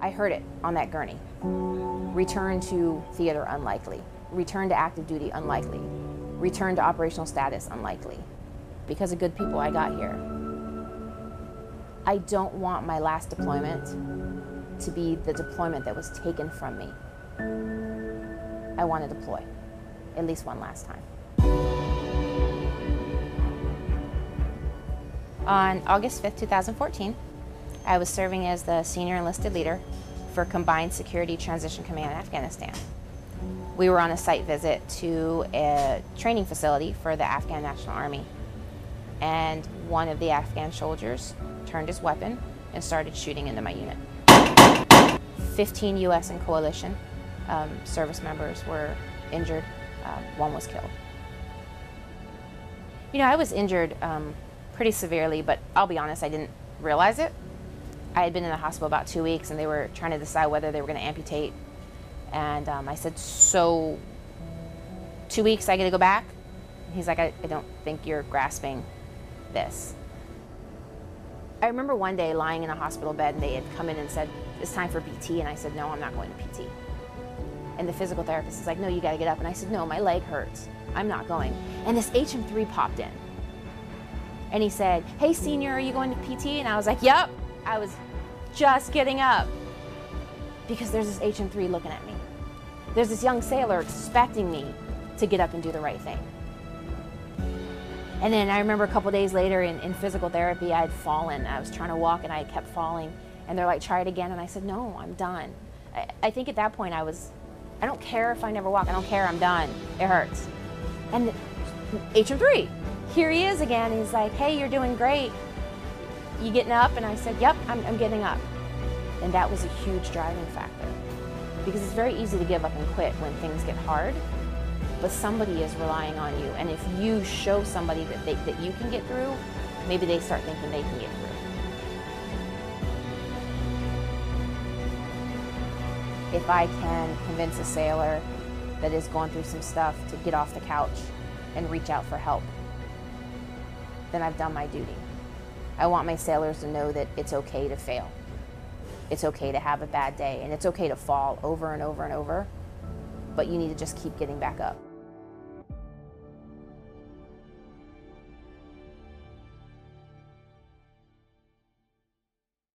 I heard it on that gurney. Return to theater, unlikely. Return to active duty, unlikely. Return to operational status, unlikely. Because of good people, I got here. I don't want my last deployment to be the deployment that was taken from me. I want to deploy, at least one last time. On August 5th, 2014, I was serving as the Senior Enlisted Leader for Combined Security Transition Command in Afghanistan. We were on a site visit to a training facility for the Afghan National Army, and one of the Afghan soldiers turned his weapon and started shooting into my unit. 15 U.S. and coalition service members were injured. One was killed. You know, I was injured pretty severely, but I'll be honest, I didn't realize it. I had been in the hospital about 2 weeks, and they were trying to decide whether they were going to amputate. And I said, so 2 weeks, I got to go back? And he's like, I don't think you're grasping this. I remember one day lying in a hospital bed, and they had come in and said, it's time for PT. And I said, no, I'm not going to PT. And the physical therapist is like, no, you got to get up. And I said, no, my leg hurts. I'm not going. And this HM3 popped in. And he said, hey, senior, are you going to PT? And I was like, yep. I was just getting up because there's this HM3 looking at me. There's this young sailor expecting me to get up and do the right thing. And then I remember a couple days later in physical therapy, I had fallen. I was trying to walk and I kept falling. And they're like, try it again. And I said, no, I'm done. I think at that point I don't care if I never walk. I don't care, I'm done. It hurts. And HM3, here he is again. He's like, hey, you're doing great. You getting up? And I said, yep, I'm getting up. And that was a huge driving factor, because it's very easy to give up and quit when things get hard, but somebody is relying on you. And if you show somebody that, that you can get through, maybe they start thinking they can get through. If I can convince a sailor that has gone through some stuff to get off the couch and reach out for help, then I've done my duty. I want my sailors to know that it's okay to fail. It's okay to have a bad day, and it's okay to fall over and over and over, but you need to just keep getting back up.